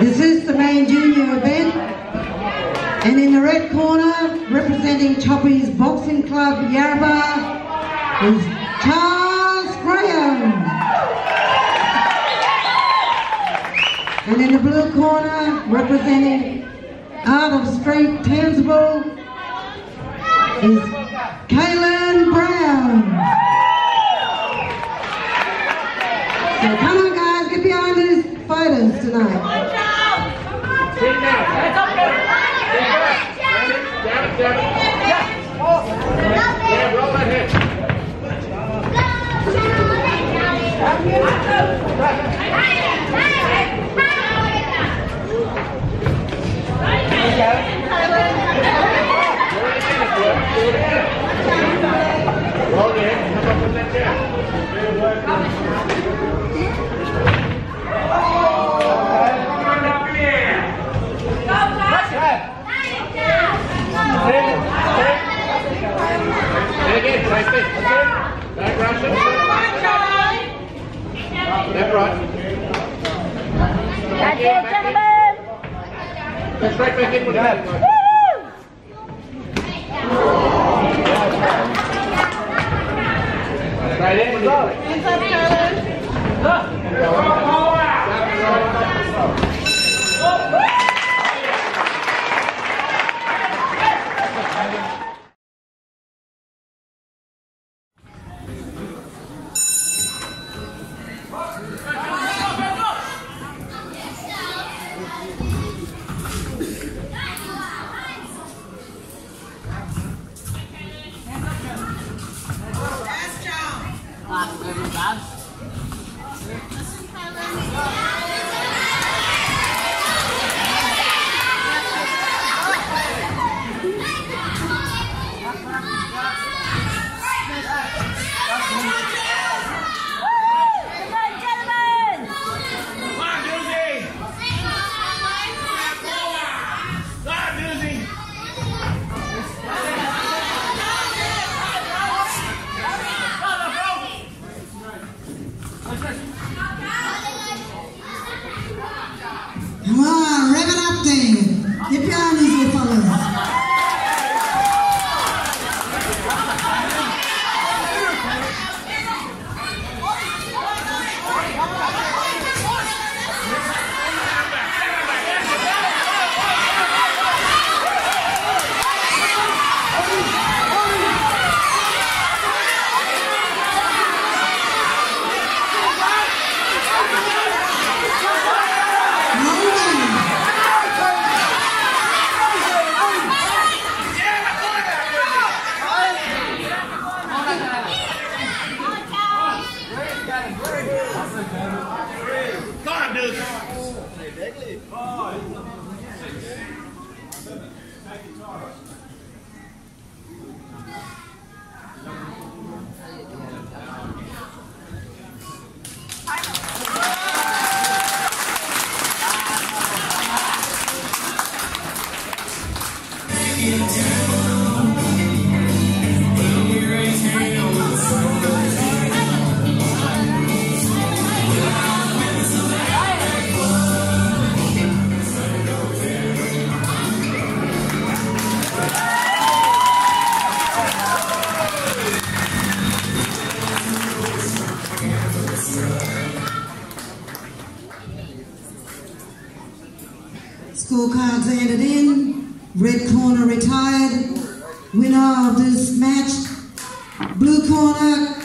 This is the main junior event, and in the red corner, representing Choppy's Boxing Club Yarrabah, is Charles Graham. And in the blue corner, representing Art of Strength Tangible, is Khalon Brown. So come on guys, get behind these fighters tonight. Let's right back in with that. Right in with Scorecards added in. Red corner retired. Winner of this match. Blue corner.